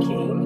King.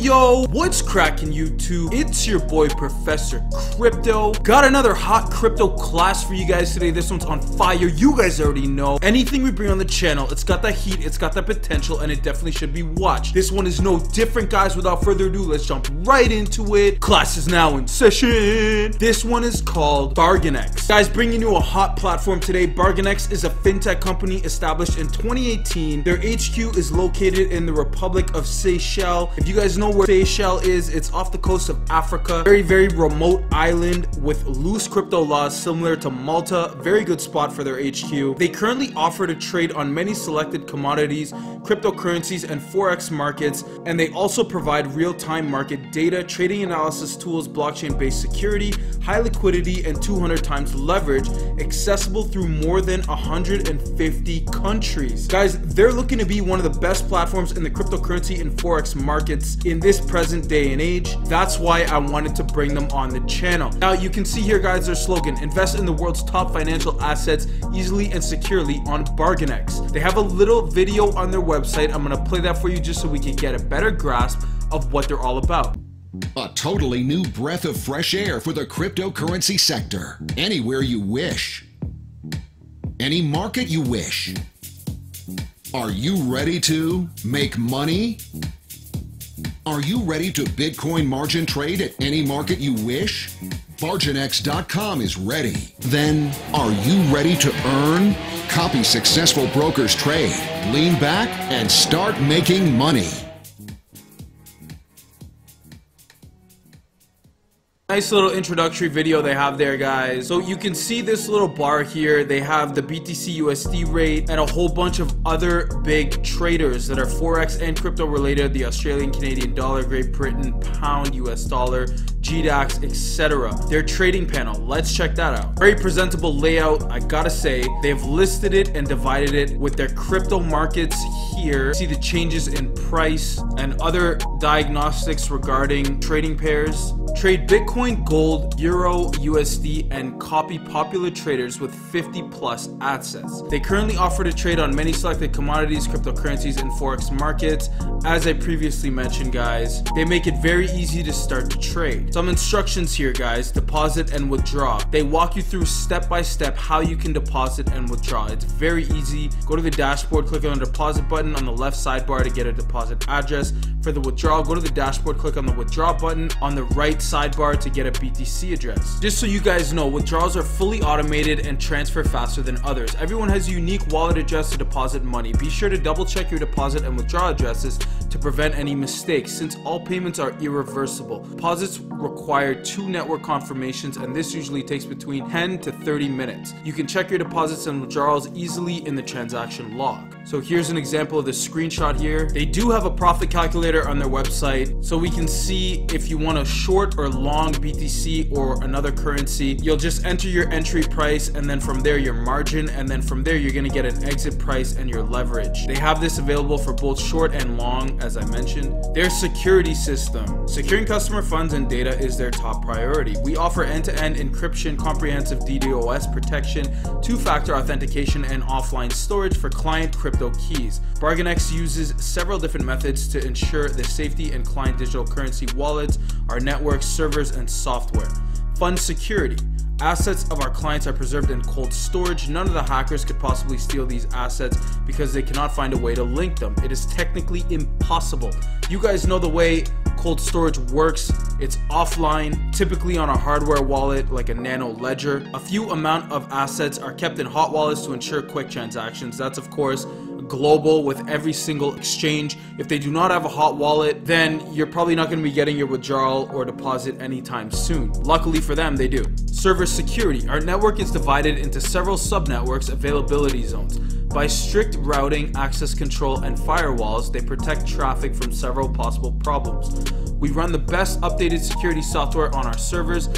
Yo, what's cracking YouTube? It's your boy Professor Crypto. Got another hot crypto class for you guys today. This one's on fire. You guys already know. Anything we bring on the channel, it's got that heat, it's got that potential, and it definitely should be watched. This one is no different, guys. Without further ado, let's jump right into it. Class is now in session. This one is called BARGINEX. Guys, bringing you a hot platform today. BARGINEX is a fintech company established in 2018. Their HQ is located in the Republic of Seychelles. If you guys know where Seychelles is, it's off the coast of Africa. Very remote island with loose crypto laws similar to Malta. Very good spot for their HQ. They currently offer to trade on many selected commodities, cryptocurrencies, and forex markets, and they also provide real-time market data, trading analysis tools, blockchain-based security, high liquidity, and 200 times leverage, accessible through more than 150 countries. Guys, they're looking to be one of the best platforms in the cryptocurrency and forex markets in this present day and age. That's why I wanted to bring them on the channel. Now you can see here, guys, their slogan: invest in the world's top financial assets easily and securely on BargainX. They have a little video on their website. I'm gonna play that for you just so we can get a better grasp of what they're all about. A totally new breath of fresh air for the cryptocurrency sector. Anywhere you wish, any market you wish. Are you ready to make money? Are you ready to Bitcoin margin trade at any market you wish? BarginX.com is ready. Then, are you ready to earn? Copy successful brokers' trade, lean back, and start making money. Nice little introductory video they have there, guys. So you can see this little bar here. They have the BTC USD rate and a whole bunch of other big traders that are forex and crypto related: the Australian, Canadian dollar, Great Britain pound, US dollar, GDAX, etc. Their trading panel, let's check that out. Very presentable layout, I gotta say. They've listed it and divided it with their crypto markets here. See the changes in price and other diagnostics regarding trading pairs. Trade Bitcoin, gold, euro, USD, and copy popular traders with 50+ assets. They currently offer to trade on many selected commodities, cryptocurrencies, and forex markets. As I previously mentioned, guys, they make it very easy to start to trade. Some instructions here, guys: deposit and withdraw. They walk you through step by step how you can deposit and withdraw. It's very easy. Go to the dashboard, click on the deposit button on the left sidebar to get a deposit address. For the withdrawal, go to the dashboard, click on the withdraw button on the right sidebar to get a BTC address. Just so you guys know, withdrawals are fully automated and transfer faster than others. Everyone has a unique wallet address to deposit money. Be sure to double check your deposit and withdrawal addresses to prevent any mistakes, since all payments are irreversible. Deposits require 2 network confirmations, and this usually takes between 10 to 30 minutes. You can check your deposits and withdrawals easily in the transaction log. So here's an example of the screenshot here. They do have a profit calculator on their website, so we can see if you want a short or long BTC or another currency. You'll just enter your entry price, and then from there your margin, and then from there you're gonna get an exit price and your leverage. They have this available for both short and long, as I mentioned. Their security system: securing customer funds and data is their top priority. We offer end-to-end encryption, comprehensive DDoS protection, 2-factor authentication, and offline storage for client crypto keys. BargainX uses several different methods to ensure the safety and client digital currency wallets, our networks, servers, and software. Fund security: assets of our clients are preserved in cold storage. None of the hackers could possibly steal these assets because they cannot find a way to link them. It is technically impossible. You guys know the way cold storage works. It's offline, typically on a hardware wallet like a Nano Ledger. A few amount of assets are kept in hot wallets to ensure quick transactions. That's of course global with every single exchange. If they do not have a hot wallet, then you're probably not going to be getting your withdrawal or deposit anytime soon. Luckily for them, they do. Server security: our network is divided into several subnetworks, availability zones. By strict routing, access control, and firewalls, they protect traffic from several possible problems. We run the best updated security software on our servers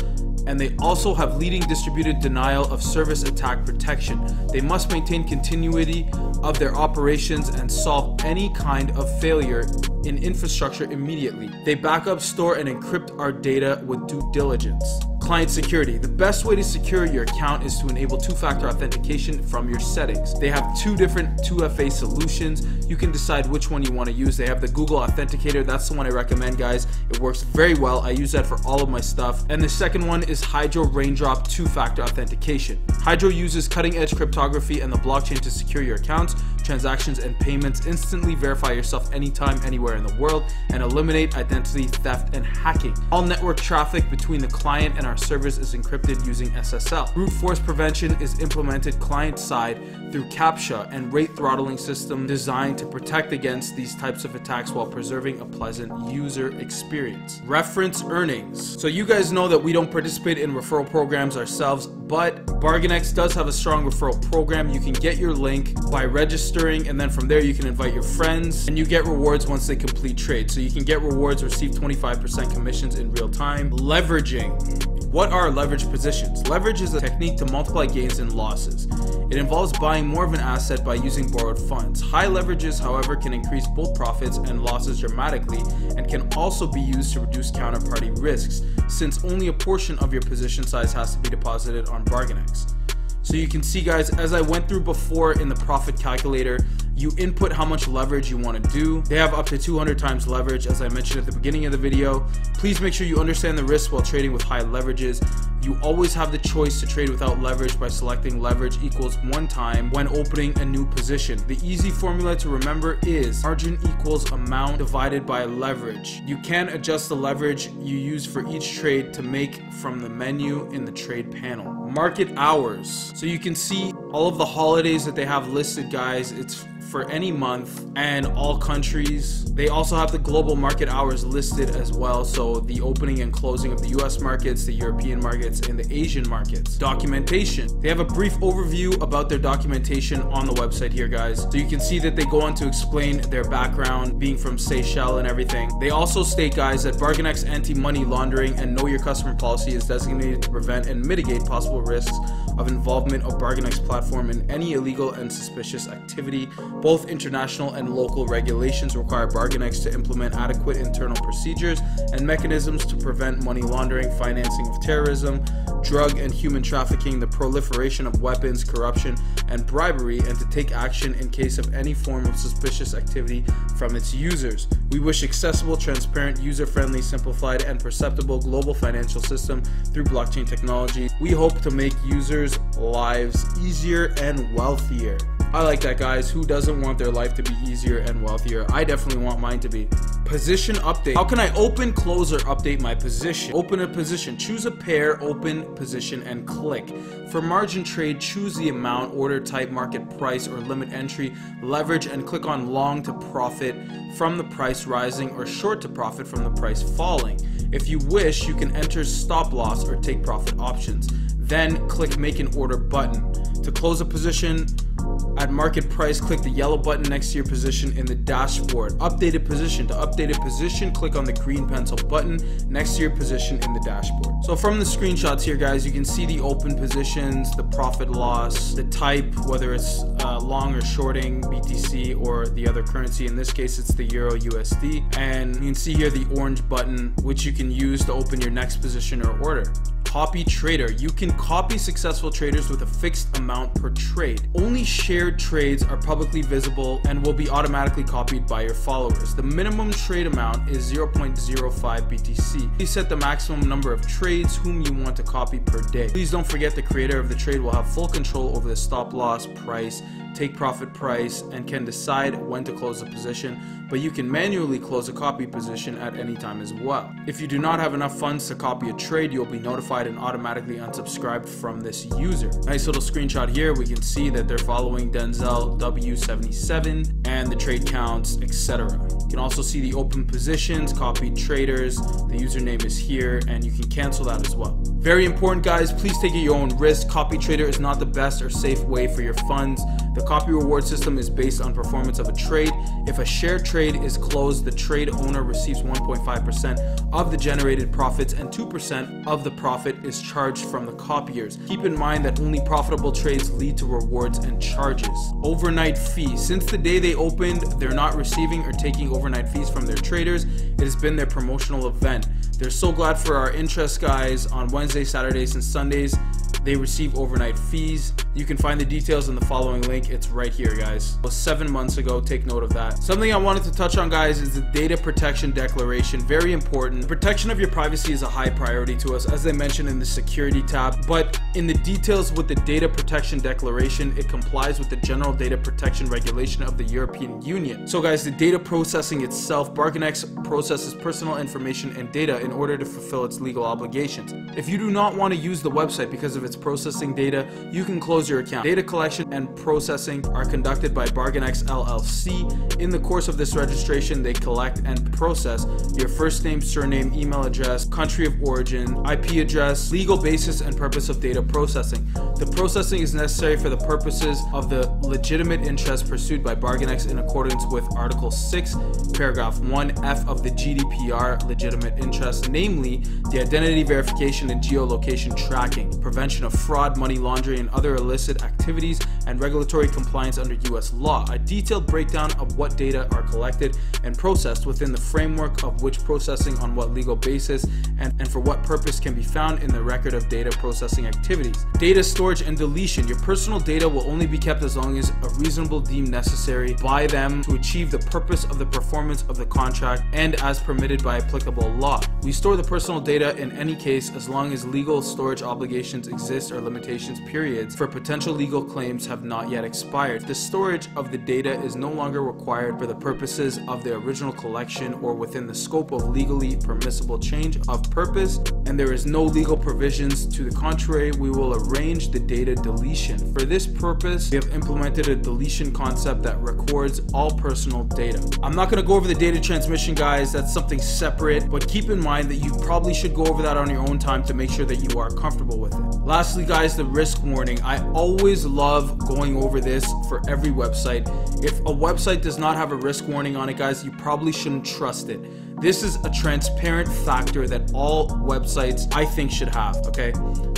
and they also have leading distributed denial of service attack protection. They must maintain continuity of their operations and solve any kind of failure in infrastructure immediately. They backup, store, and encrypt our data with due diligence. Client security. The best way to secure your account is to enable two-factor authentication from your settings. They have two different 2FA solutions. You can decide which one you want to use. They have the Google Authenticator. That's the one I recommend, guys. It works very well. I use that for all of my stuff. And the second one is Hydro Raindrop two-factor authentication. Hydro uses cutting-edge cryptography and the blockchain to secure your accounts, transactions, and payments. Instantly verify yourself anytime, anywhere in the world, and eliminate identity theft and hacking. All network traffic between the client and our service is encrypted using SSL. Brute force prevention is implemented client-side through CAPTCHA and rate throttling system designed to protect against these types of attacks while preserving a pleasant user experience. Reference earnings. So you guys know that we don't participate in referral programs ourselves, but BARGINEX does have a strong referral program. You can get your link by registering, and then from there you can invite your friends and you get rewards once they complete trades. So you can get rewards, receive 25% commissions in real time. Leveraging. What are leverage positions? Leverage is a technique to multiply gains and losses. It involves buying more of an asset by using borrowed funds. High leverages, however, can increase both profits and losses dramatically and can also be used to reduce counterparty risks, since only a portion of your position size has to be deposited on BARGINEX. So you can see, guys, as I went through before in the profit calculator, you input how much leverage you want to do. They have up to 200 times leverage, as I mentioned at the beginning of the video. Please make sure you understand the risks while trading with high leverages. You always have the choice to trade without leverage by selecting leverage equals 1 time when opening a new position. The easy formula to remember is margin equals amount divided by leverage. You can adjust the leverage you use for each trade to make from the menu in the trade panel. Market hours. So you can see all of the holidays that they have listed, guys. It's for any month and all countries. They also have the global market hours listed as well, so the opening and closing of the US markets, the European markets, and the Asian markets. Documentation. They have a brief overview about their documentation on the website here, guys. So you can see that they go on to explain their background, being from Seychelles and everything. They also state, guys, that BARGINEX anti-money laundering and know your customer policy is designated to prevent and mitigate possible risks of involvement of BARGINEX platform in any illegal and suspicious activity. Both international and local regulations require BARGINEX to implement adequate internal procedures and mechanisms to prevent money laundering, financing of terrorism, drug and human trafficking, the proliferation of weapons, corruption, and bribery, and to take action in case of any form of suspicious activity from its users. We wish accessible, transparent, user-friendly, simplified, and perceptible global financial system through blockchain technology. We hope to make users' lives easier and wealthier. I like that, guys. Who doesn't want their life to be easier and wealthier? I definitely want mine to be. Position update. How can I open, close, or update my position? Open a position. Choose a pair, open position, and click. For margin trade, choose the amount, order type, market price, or limit entry, leverage, and click on long to profit from the price rising or short to profit from the price falling. If you wish, you can enter stop loss or take profit options. Then click make an order button. To close a position, at market price, click the yellow button next to your position in the dashboard. Updated position. To update a position, click on the green pencil button next to your position in the dashboard. So from the screenshots here, guys, you can see the open positions, the profit loss, the type, whether it's long or shorting, BTC, or the other currency. In this case, it's the Euro USD. And you can see here the orange button, which you can use to open your next position or order. Copy trader. You can copy successful traders with a fixed amount per trade. Only shared trades are publicly visible and will be automatically copied by your followers. The minimum trade amount is 0.05 BTC. Please set the maximum number of trades whom you want to copy per day. Please don't forget the creator of the trade will have full control over the stop loss, price, take profit price, and can decide when to close the position, but you can manually close a copy position at any time as well. If you do not have enough funds to copy a trade, you'll be notified and automatically unsubscribed from this user. Nice little screenshot here. We can see that they're following Denzel W77 and the trade counts, etc. You can also see the open positions, copied traders, the username is here, and you can cancel that as well. Very important, guys, please take it your own risk. Copy trader is not the best or safe way for your funds. The copy reward system is based on performance of a trade. If a share trade is closed, the trade owner receives 1.5% of the generated profits and 2% of the profit is charged from the copiers. Keep in mind that only profitable trades lead to rewards and charges. Overnight fee. Since the day they opened, they're not receiving or taking overnight fees from their traders. It has been their promotional event. They're so glad for our interest guys. On Wednesdays, Saturdays, and Sundays, they receive overnight fees. You can find the details in the following link. It's right here, guys. It was 7 months ago. Take note of that. Something I wanted to touch on, guys, is the data protection declaration. Very important. The protection of your privacy is a high priority to us, as I mentioned in the security tab. But in the details with the data protection declaration, it complies with the general data protection regulation of the European Union. So, guys, the data processing itself, BARGINEX processes personal information and data in order to fulfill its legal obligations. If you do not want to use the website because of its processing data, you can close your account. Data collection and processing are conducted by BARGINEX LLC. In the course of this registration, they collect and process your first name, surname, email address, country of origin, IP address, legal basis, and purpose of data processing. The processing is necessary for the purposes of the legitimate interest pursued by BARGINEX in accordance with Article 6, Paragraph 1F of the GDPR legitimate interest, namely the identity verification and geolocation tracking, prevention of fraud, money laundering, and other illicit activities, and regulatory compliance under U.S. law. A detailed breakdown of what data are collected and processed within the framework of which processing on what legal basis and for what purpose can be found in the record of data processing activities. Data storage and deletion. Your personal data will only be kept as long as a reasonable deemed necessary by them to achieve the purpose of the performance of the contract and as permitted by applicable law. We store the personal data in any case as long as legal storage obligations exist or limitations periods for potential legal claims have not yet expired. The storage of the data is no longer required for the purposes of the original collection or within the scope of legally permissible change of purpose, and there is no legal provisions to the contrary. We will arrange the data deletion. For this purpose, we have implemented a deletion concept that records all personal data. I'm not going to go over the data transmission, guys. That's something separate, but keep in mind that you probably should go over that on your own time to make sure that you are comfortable with it. Lastly, guys, the risk warning. I always love going over this for every website. If a website does not have a risk warning on it, guys, you probably shouldn't trust it. This is a transparent factor that all websites, I think, should have, okay?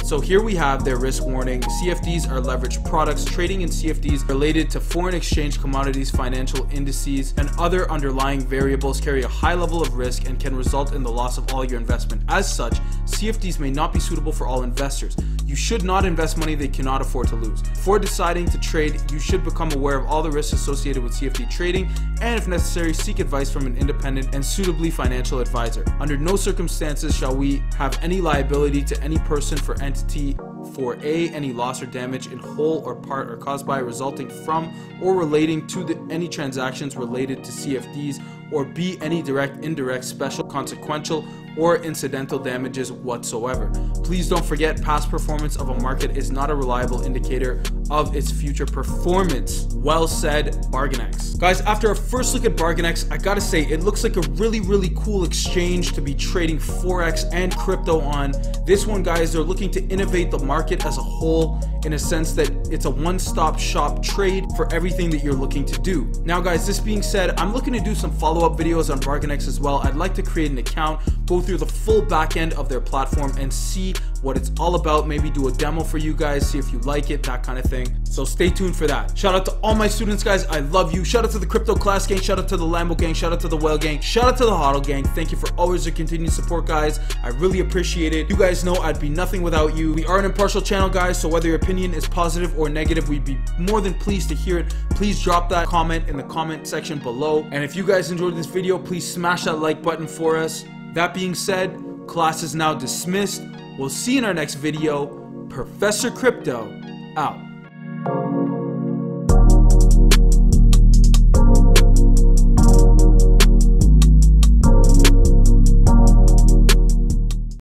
So here we have their risk warning. CFDs are leveraged products. Trading in CFDs related to foreign exchange, commodities, financial indices, and other underlying variables carry a high level of risk and can result in the loss of all your investment. As such, CFDs may not be suitable for all investors. You should not invest money they cannot afford to lose. Before deciding to trade, you should become aware of all the risks associated with CFD trading and, if necessary, seek advice from an independent and suitably financial advisor. Under no circumstances shall we have any liability to any person for entity for A, any loss or damage in whole or part or caused by, resulting from, or relating to any transactions related to CFDs, or B, any direct, indirect, special, consequential, or incidental damages whatsoever. Please don't forget, past performance of a market is not a reliable indicator of its future performance. Well said, BARGINEX. Guys, after a first look at BARGINEX, I gotta say, it looks like a really, really cool exchange to be trading Forex and crypto on. This one, guys, they're looking to innovate the market as a whole, in a sense that it's a one-stop shop trade for everything that you're looking to do. Now, guys, this being said, I'm looking to do some follow-up videos on BARGINEX as well. I'd like to create an account, go through the full back end of their platform and see what it's all about, maybe do a demo for you guys, see if you like it, that kind of thing. So stay tuned for that. Shout out to all my students, guys. I love you. Shout out to the Crypto Class Gang. Shout out to the Lambo Gang. Shout out to the Well Gang. Shout out to the HODL Gang. Thank you for always your continued support, guys. I really appreciate it. You guys know I'd be nothing without you. We are an impartial channel, guys, so whether your opinion is positive or negative, we'd be more than pleased to hear it. Please drop that comment in the comment section below. And if you guys enjoyed this video, please smash that like button for us. That being said, class is now dismissed. We'll see you in our next video. Professor Crypto, out.